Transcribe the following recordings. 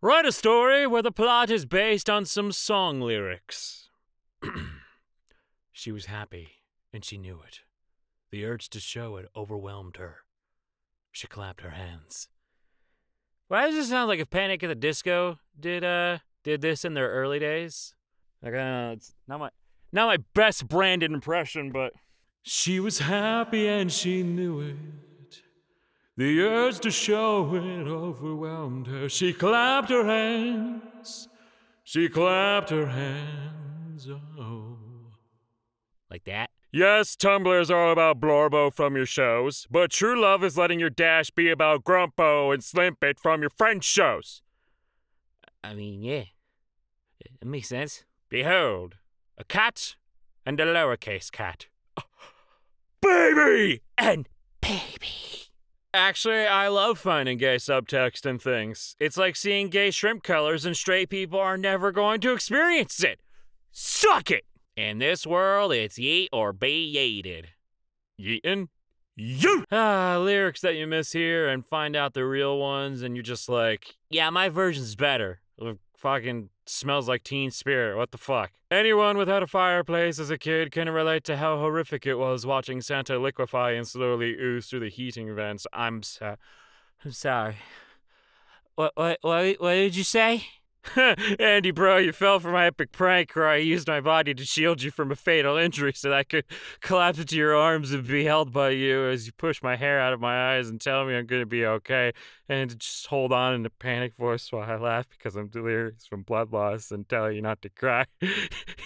Write a story where the plot is based on some song lyrics. She was happy, and she knew it. The urge to show it overwhelmed her. She clapped her hands. Why does it sound like if Panic! At the Disco did this in their early days? Like, it's not my best branded impression, but... She was happy and she knew it. The urge to show it overwhelmed her. She clapped her hands. She clapped her hands, oh. Like that? Yes, Tumblr is all about Blorbo from your shows, but true love is letting your dash be about Grumpo and Slimpet from your friend's shows. I mean, yeah. It makes sense. Behold, a cat and a lowercase cat. Oh, baby! And baby. Actually, I love finding gay subtext and things. It's like seeing gay shrimp colors and straight people are never going to experience it. Suck it! In this world, it's yeet or be yeeted. Yeetin'? Yeet! Lyrics that you miss here and find out the real ones and you're just like, yeah, my version's better. It fucking smells like Teen Spirit, what the fuck? Anyone without a fireplace as a kid can relate to how horrific it was watching Santa liquefy and slowly ooze through the heating vents. I'm sorry. What did you say? Andy, bro, you fell for my epic prank where I used my body to shield you from a fatal injury so that I could collapse into your arms and be held by you as you push my hair out of my eyes and tell me I'm gonna be okay, and to just hold on in a panic voice while I laugh because I'm delirious from blood loss and tell you not to cry,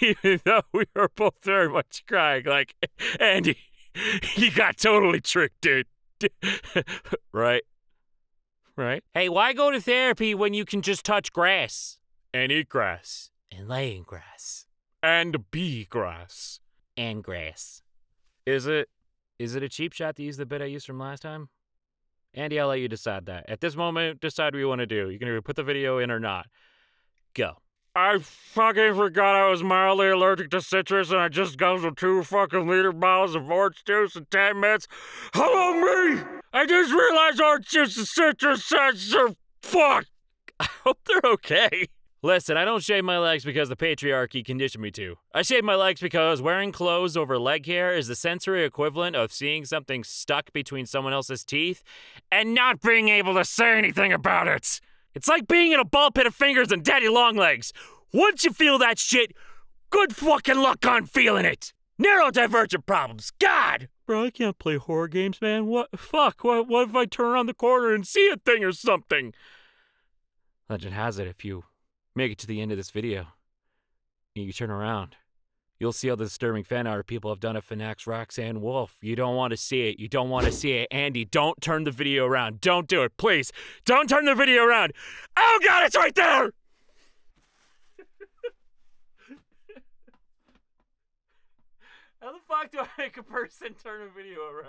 even though we were both very much crying. Like, Andy, you got totally tricked, dude. Right? Right? Hey, why go to therapy when you can just touch grass? And eat grass. And lay in grass. And be grass. And grass. Is it a cheap shot to use the bit I used from last time? Andy, I'll let you decide that. At this moment, decide what you want to do. You can either put the video in or not. Go. I fucking forgot I was mildly allergic to citrus and I just guzzled 2 fucking liter bottles of orange juice in 10 minutes. Hello, me! I just realized orange juice and citrus sets are fucked. I hope they're okay. Listen, I don't shave my legs because the patriarchy conditioned me to. I shave my legs because wearing clothes over leg hair is the sensory equivalent of seeing something stuck between someone else's teeth and not being able to say anything about it. It's like being in a ball pit of fingers and daddy long legs. Once you feel that shit, good fucking luck on feeling it. Neurodivergent problems, God! Bro, I can't play horror games, man. What if I turn around the corner and see a thing or something? Legend has it, if you make it to the end of this video, and you turn around, you'll see all the disturbing fan art people have done at Finax Roxanne Wolf. You don't want to see it. You don't want to see it. Andy, don't turn the video around. Don't do it, please. Don't turn the video around. Oh, God, it's right there! How the fuck do I make a person turn a video around?